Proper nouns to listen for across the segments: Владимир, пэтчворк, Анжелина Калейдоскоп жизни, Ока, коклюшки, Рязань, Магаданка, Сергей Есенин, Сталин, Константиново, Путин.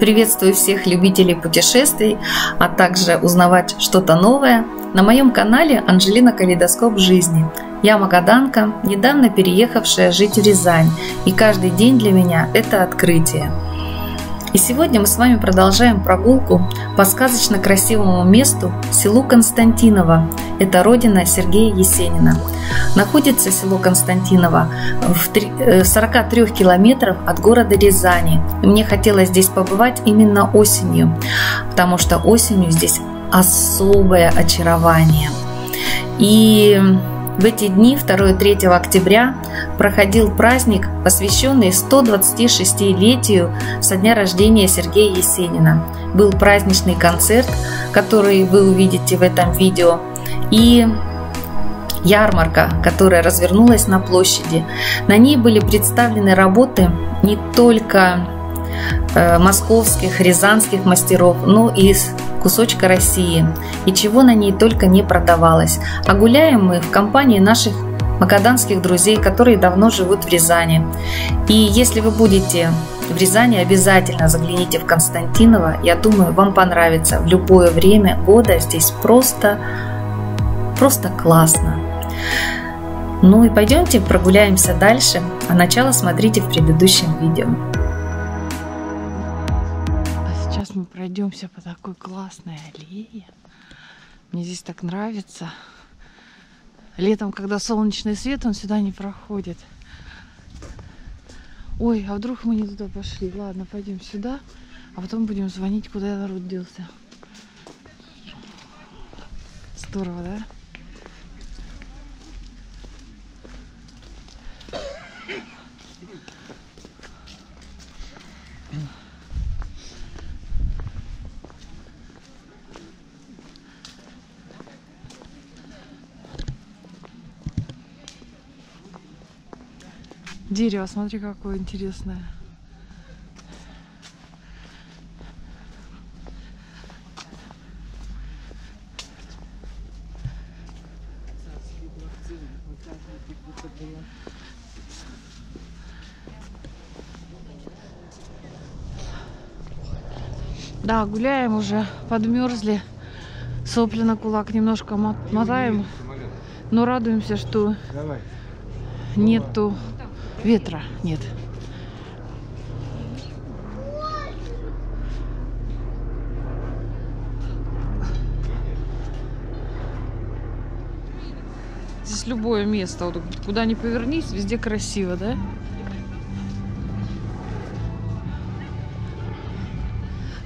Приветствую всех любителей путешествий, а также узнавать что-то новое на моем канале Анжелина Калейдоскоп жизни. Я магаданка, недавно переехавшая жить в Рязань, и каждый день для меня это открытие. И сегодня мы с вами продолжаем прогулку по сказочно красивому месту, селу Константиново. Это родина Сергея Есенина. Находится село Константиново в 43 километрах от города Рязани. И мне хотелось здесь побывать именно осенью, потому что осенью здесь особое очарование. И в эти дни 2-3 октября проходил праздник, посвященный 126-летию со дня рождения Сергея Есенина. Был праздничный концерт, который вы увидите в этом видео, и ярмарка, которая развернулась на площади. На ней были представлены работы не только московских, рязанских мастеров, но и кусочка России, и чего на ней только не продавалось. А гуляем мы в компании наших магаданских друзей, которые давно живут в Рязани. И если вы будете в Рязани, обязательно загляните в Константиново. Я думаю, вам понравится. В любое время года здесь просто классно. Ну и пойдемте прогуляемся дальше, а начало смотрите в предыдущем видео. Сейчас мы пройдемся по такой классной аллее. Мне здесь так нравится. Летом, когда солнечный свет, он сюда не проходит. Ой, а вдруг мы не туда пошли? Ладно, пойдем сюда, а потом будем звонить, куда народ делся. Здорово, да? Дерево, смотри, какое интересное. Да, гуляем уже, подмерзли, сопли на кулак немножко мотаем, но радуемся, что нету ветра, нет. Здесь любое место, вот куда ни повернись, везде красиво, да?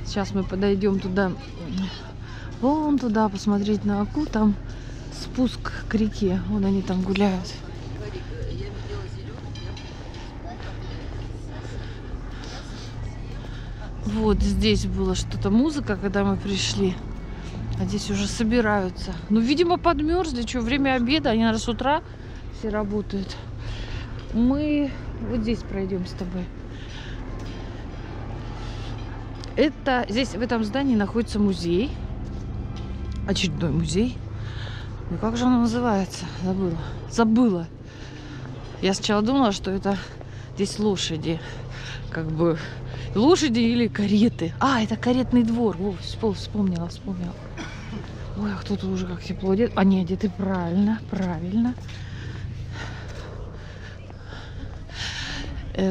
Сейчас мы подойдем туда, вон туда, посмотреть на Оку, там спуск к реке, вон они там гуляют. Вот здесь была что-то музыка, когда мы пришли, а здесь уже собираются. Ну, видимо, подмерзли, что время обеда, они, наверное, с утра все работают. Мы вот здесь пройдем с тобой. Это здесь, в этом здании, находится музей, очередной музей. Ну, как же он называется? Забыла. Я сначала думала, что это здесь лошади, как бы... Лошади или кареты. А, это каретный двор. О, вспомнила. Ой, а кто-то уже как тепло одет. Они одеты правильно.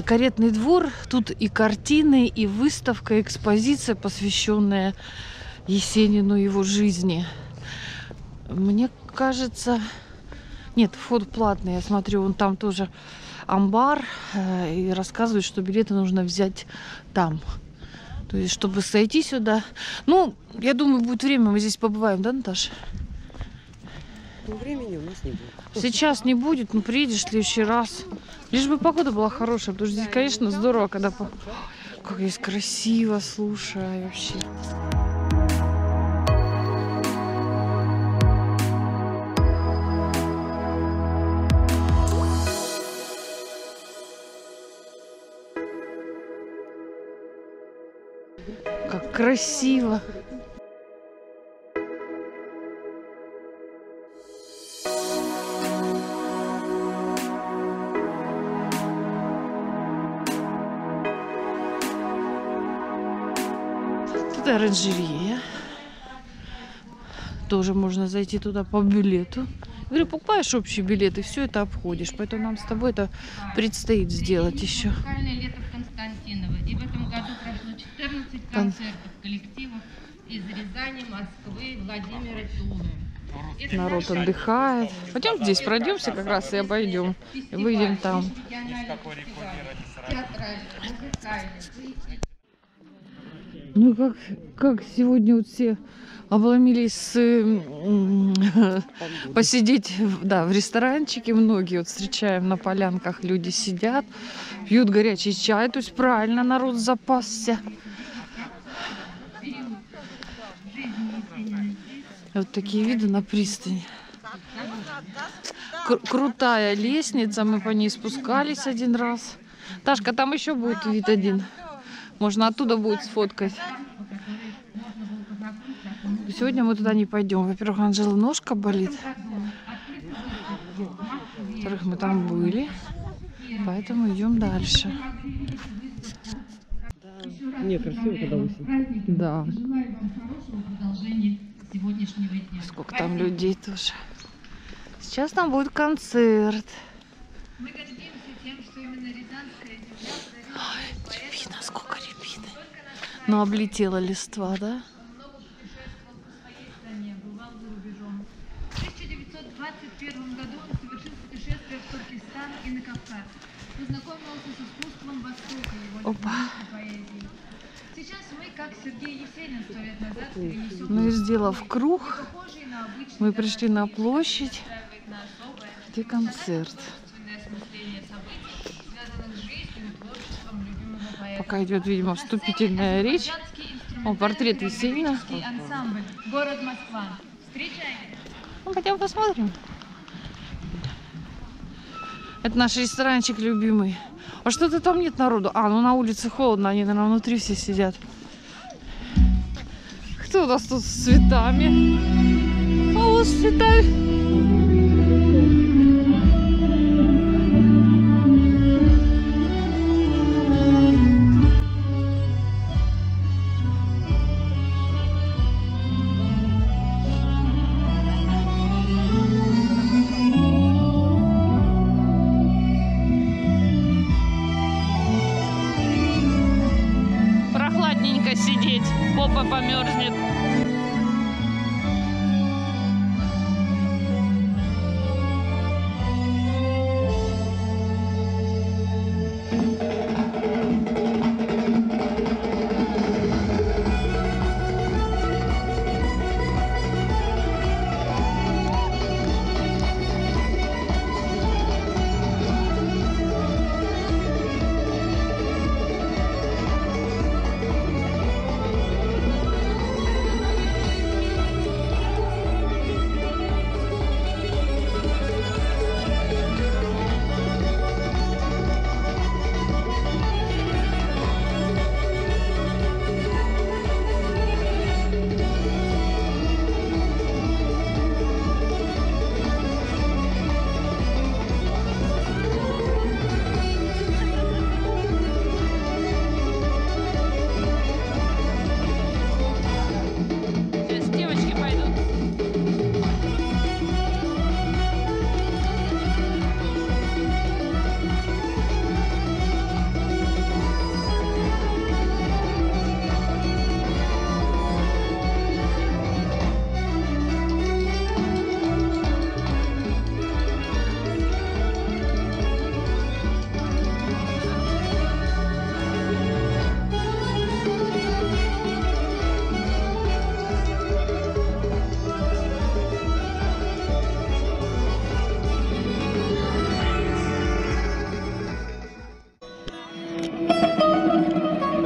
Каретный двор. Тут и картины, и выставка, экспозиция, посвященная Есенину, его жизни. Мне кажется... Нет, вход платный. Я смотрю, он там тоже... амбар, и рассказывают, что билеты нужно взять там, то есть чтобы сойти сюда. Ну, я думаю, будет время, мы здесь побываем, да, Наташа? Ну, времени у нас не будет. Сейчас не будет, но приедешь в следующий раз. Лишь бы погода была хорошая, потому что здесь, конечно, здорово, когда... Ой, как здесь красиво, слушай, вообще... Как красиво! Вот оранжерея. Тоже можно зайти туда по билету. Говорю, покупаешь общий билет и все это обходишь. Поэтому нам с тобой это предстоит сделать еще. Музыкальное лето в Константиново. И в этом году прошло 14 концертов коллективов из Рязани, Москвы, Владимира и Тулы. Народ отдыхает. Пойдем здесь пройдемся как раз и обойдем. И выйдем там. Ну как сегодня вот все обломились посидеть, да, в ресторанчике. Многие вот встречаем на полянках, люди сидят, пьют горячий чай. То есть правильно народ запасся. Вот такие виды на пристани. Крутая лестница, мы по ней спускались один раз. Ташка, там еще будет вид один. Можно оттуда будет сфоткать. Сегодня мы туда не пойдем. Во-первых, Анжела ножка болит. Во-вторых, мы там были. Поэтому идем дальше. Не, красиво, когда осень. Да. Сколько там людей тоже. Сейчас там будет концерт. Мы гордимся тем, что именно рязанская земля. Ой, рябина, сколько рябины. Но облетела листва, да? В 1921 году он совершил путешествие в Туркестан и на Кавказ. Познакомился с искусством Востока, его любимой поэзией. Сейчас мы, как Сергей Есенин 100 лет назад, перенесем... Ну и сделав круг, мы пришли на площадь, где концерт. Пока идет, видимо, вступительная речь. О, портрет Есенина. Город Москва. Встречаем. Ну, хотя бы посмотрим. Это наш ресторанчик любимый. А что-то там нет народу. А, ну на улице холодно, они, наверное, внутри все сидят. Кто у нас тут с цветами? А вот с цветами. Сидеть, попа померзнет.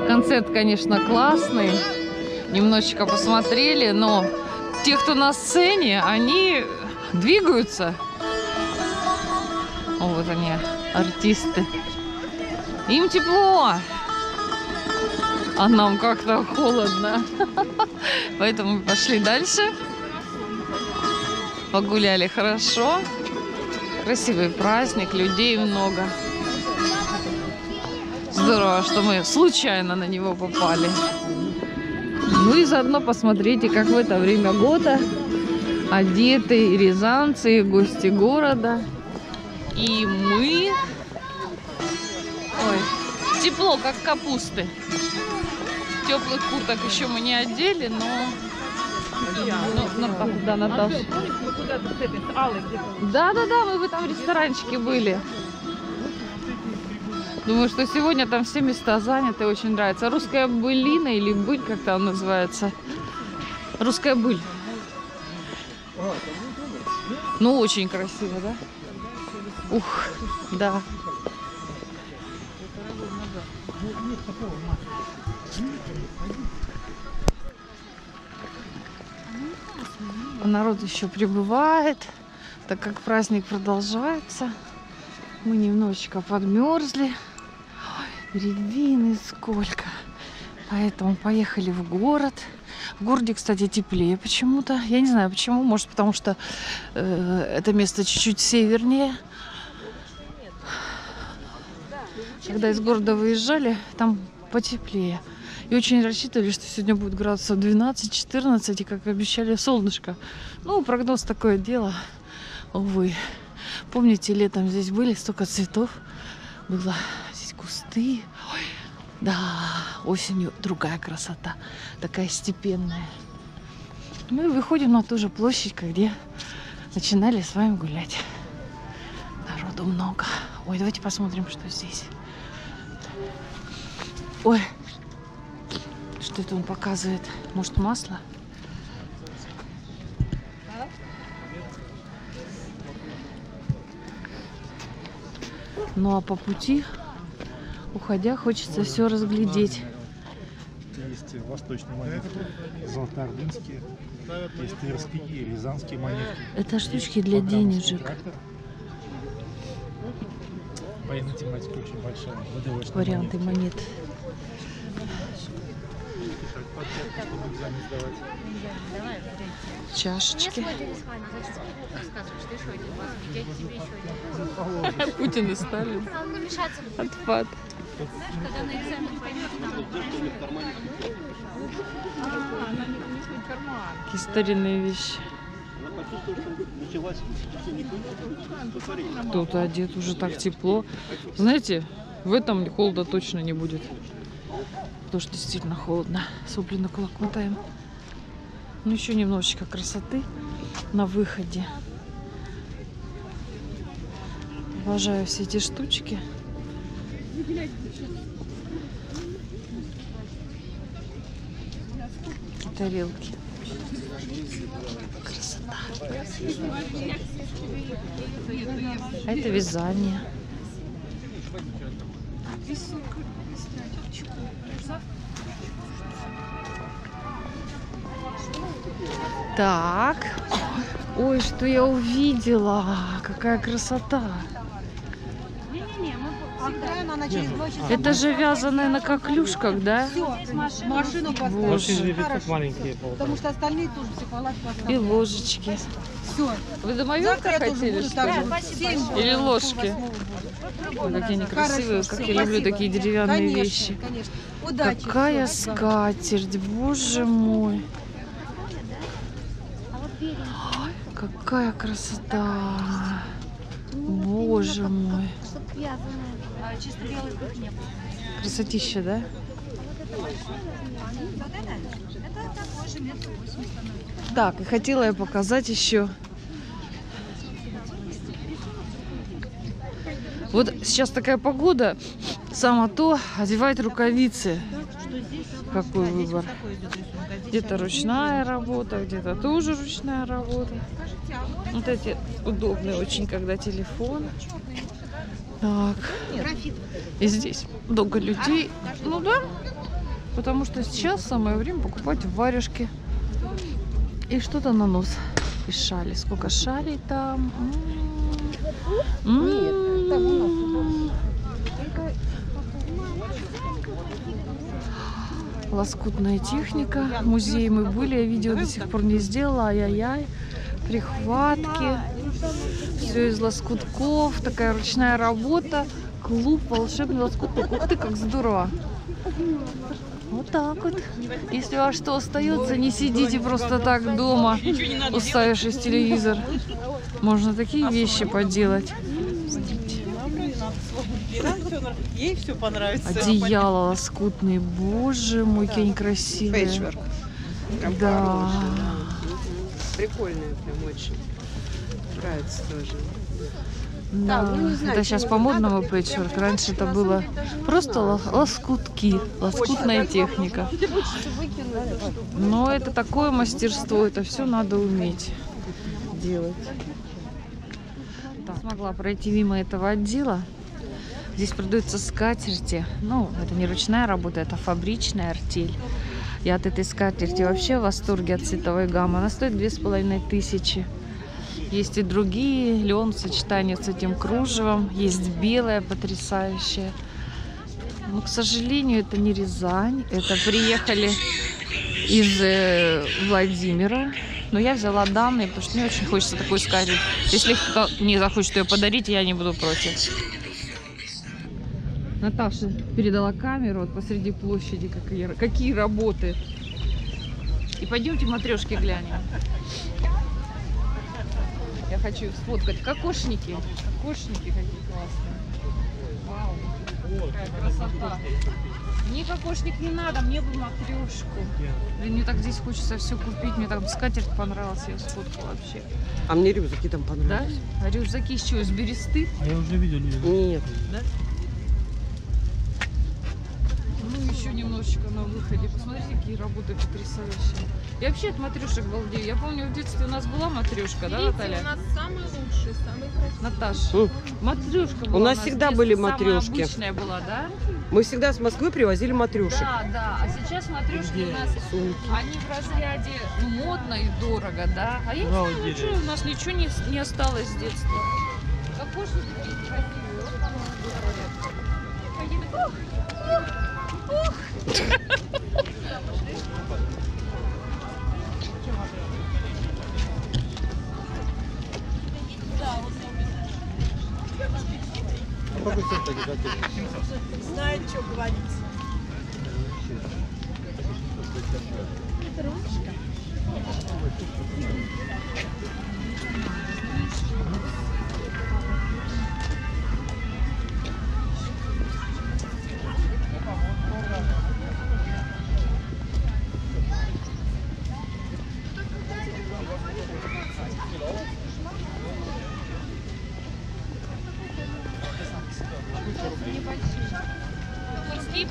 Концерт, конечно, классный. Немножечко посмотрели, но те, кто на сцене, они двигаются. Вот они, артисты. Им тепло, а нам как-то холодно. Поэтому пошли дальше. Погуляли хорошо. Красивый праздник, людей много. Здорово, что мы случайно на него попали. Ну и заодно посмотрите, как в это время года одеты и рязанцы, и гости города. И мы... Ой, тепло, как капусты. Теплых курток еще мы не одели, но... Да, Наташа. Да-да-да, мы в этом ресторанчике были. Думаю, что сегодня там все места заняты, очень нравится. Русская былина или быль, как там называется. Русская быль. Ну, очень красиво, да? Ух, да. Народ еще прибывает, так как праздник продолжается. Мы немножечко подмерзли. Ой, рябины сколько. Поэтому поехали в город. В городе, кстати, теплее почему-то. Я не знаю почему. Может, потому что это место чуть-чуть севернее. Когда из города выезжали, там потеплее. И очень рассчитывали, что сегодня будет градусов 12-14, и, как обещали, солнышко. Ну, прогноз такое дело, увы. Помните, летом здесь были, столько цветов было. Здесь кусты. Ой, да, осенью другая красота, такая степенная. Мы выходим на ту же площадь, где начинали с вами гулять. Народу много. Ой, давайте посмотрим, что здесь. Ой, что это он показывает? Может, масло? Ну а по пути, уходя, хочется все разглядеть. Есть восточные монетки, золотоордынские, есть тверские и рязанские монетки. Это штучки для денежек. Военная тематика очень большая. Варианты монет. Чашечки. Путин и Сталин. Отпад. Какие старинные вещи. Кто-то одет уже так тепло. Знаете, в этом холода точно не будет. Потому что действительно холодно. Сопли на кулак мотаем. Ну, еще немножечко красоты на выходе. Обожаю все эти штучки. И тарелки. Красота. А это вязание. Так, ой, что я увидела, какая красота. Это же вязаное на коклюшках, да? Машину поставили. Маленькие, потому что остальные тоже все палатки поставили. И ложечки. Все. Вы домовенка хотели? Или ложки? Ой, какие они красивые, как я люблю такие деревянные вещи. Какая скатерть, боже мой. Какая красота. Боже мой. Красотища, да? Так, и хотела я показать еще. Вот сейчас такая погода, само то, одевать рукавицы. Какой выбор. Где-то ручная работа, где-то тоже ручная работа. Вот эти удобные очень, когда телефон. Так. И здесь много людей. Ну да, потому что сейчас самое время покупать варежки. И что-то на нос. И шали. Сколько шалей там? Нет, там у нас. Лоскутная техника. Музей мы были, я видео до сих пор не сделала. Ай-яй-яй. Прихватки. Все из лоскутков. Такая ручная работа. Клуб волшебный лоскуток. Ух ты, как здорово. Вот так вот. Если у вас что остается, не сидите просто так дома, уставившись телевизор. Можно такие вещи поделать. Ей все понравится. Одеяло лоскутные, боже мой, какие они красивые. Пэтчворк. Да. Прикольные прям очень. Нравится тоже. Да, ну, это сейчас по-модному пэтчворк. Раньше это было просто лоскутки, лоскутная техника. Но это такое мастерство, это все надо уметь делать. Так. Смогла пройти мимо этого отдела. Здесь продаются скатерти. Ну, это не ручная работа, это фабричная артель. Я от этой скатерти вообще в восторге от цветовой гаммы. Она стоит 2500. Есть и другие, лен в сочетании с этим кружевом. Есть белая потрясающая. Но, к сожалению, это не Рязань. Это приехали из Владимира. Но я взяла данные, потому что мне очень хочется такую скатерть. Если кто-то мне захочет ее подарить, я не буду против. Наташа передала камеру вот посреди площади, какие работы. И пойдемте матрешки глянем. Я хочу их сфоткать. Кокошники. Кокошники какие классные. Вау. Какая красота. Мне кокошник не надо, мне бы матрешку. Блин, мне так здесь хочется все купить. Мне там скатерть понравилась, я сфоткала вообще. А мне рюкзаки там понравились. Да? А рюкзаки из чего? Из бересты? А я уже видел. Нет. Да? Ну, еще немножечко на выходе. Посмотрите, какие работы потрясающие. Я вообще от матрешек балдею. Я помню, в детстве у нас была матрешка, да, Наталья? У нас самые лучшие, самые красивые. Наташа, матрешка была. У нас всегда были матрешки. Обычная была, да? Мы всегда с Москвы привозили матрешек. Да, да. А сейчас матрешки у нас, они в разряде модно и дорого, да? А я не знаю, у нас ничего не осталось с детства. Кокошники такие красивые. Вот там у нас знает, что говорить.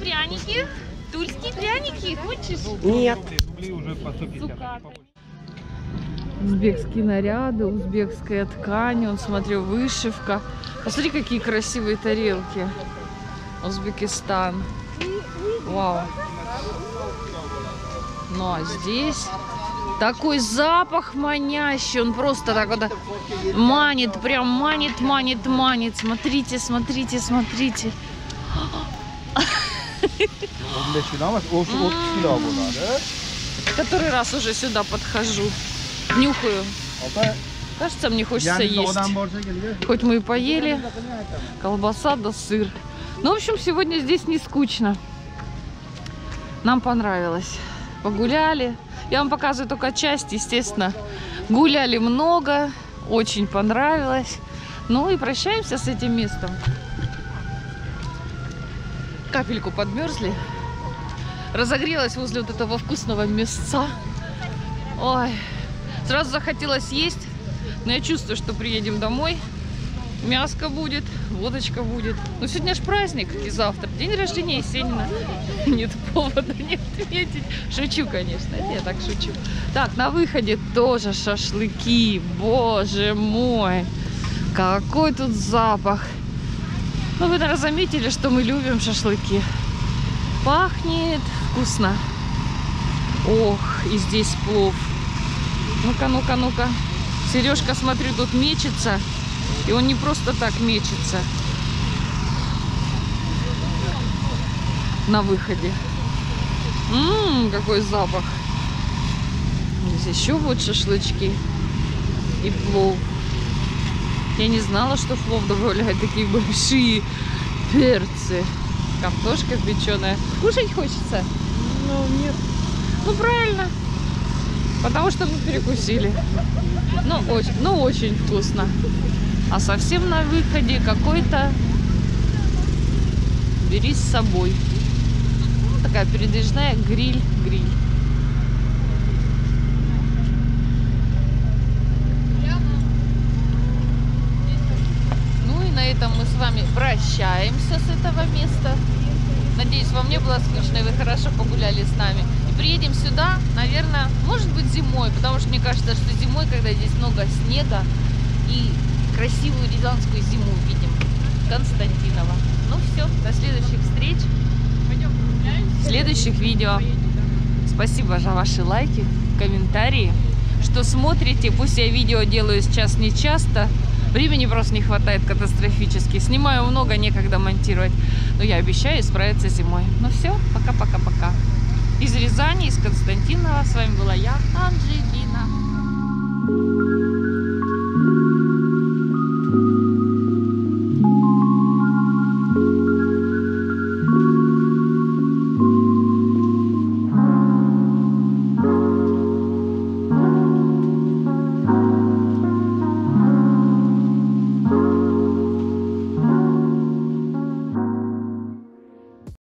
Пряники? Тульские пряники? Хочешь? Нет. Узбекские наряды, узбекская ткань. Он смотрел, вышивка. Посмотри, какие красивые тарелки. Узбекистан. Вау. Ну а здесь такой запах манящий. Он просто так вот манит. Прям манит, манит, манит. Смотрите, смотрите, смотрите. Который раз уже сюда подхожу, нюхаю. Кажется, мне хочется есть. Хоть мы и поели, колбаса да сыр. Ну, в общем, сегодня здесь не скучно. Нам понравилось. Погуляли. Я вам показываю только часть, естественно. Гуляли много, очень понравилось. Ну и прощаемся с этим местом. Капельку подмерзли. Разогрелась возле вот этого вкусного мясца. Ой, сразу захотелось есть, но я чувствую, что приедем домой. Мяско будет, водочка будет. Ну, сегодня ж праздник, и завтра день рождения Есенина. Нет повода не отметить. Шучу, конечно, это я так шучу. Так, на выходе тоже шашлыки. Боже мой, какой тут запах. Ну, вы, наверное, заметили, что мы любим шашлыки. Пахнет вкусно. Ох, и здесь плов. Ну-ка, ну-ка, ну-ка. Сережка, смотрю, тут мечется. И он не просто так мечется. На выходе. Ммм, какой запах. Здесь еще вот шашлычки. И плов. Я не знала, что в плов добавляют такие большие перцы. Картошка печеная. Кушать хочется? Ну, нет. Ну, правильно. Потому что мы перекусили. Ну, очень вкусно. А совсем на выходе какой-то бери с собой. Ну, такая передвижная гриль. Ну и на этом мы с вами прощаемся с этого места. Надеюсь, вам не было скучно и вы хорошо погуляли с нами. И приедем сюда, наверное, может быть зимой, потому что мне кажется, что зимой, когда здесь много снега, и красивую рязанскую зиму увидим. Константиново. Ну все, до следующих встреч, следующих видео. Спасибо за ваши лайки, комментарии, что смотрите. Пусть я видео делаю сейчас не часто, времени просто не хватает катастрофически. Снимаю много, некогда монтировать. Но я обещаю справиться зимой. Ну все, пока-пока-пока. Из Рязани, из Константинова. С вами была я, Анжелина.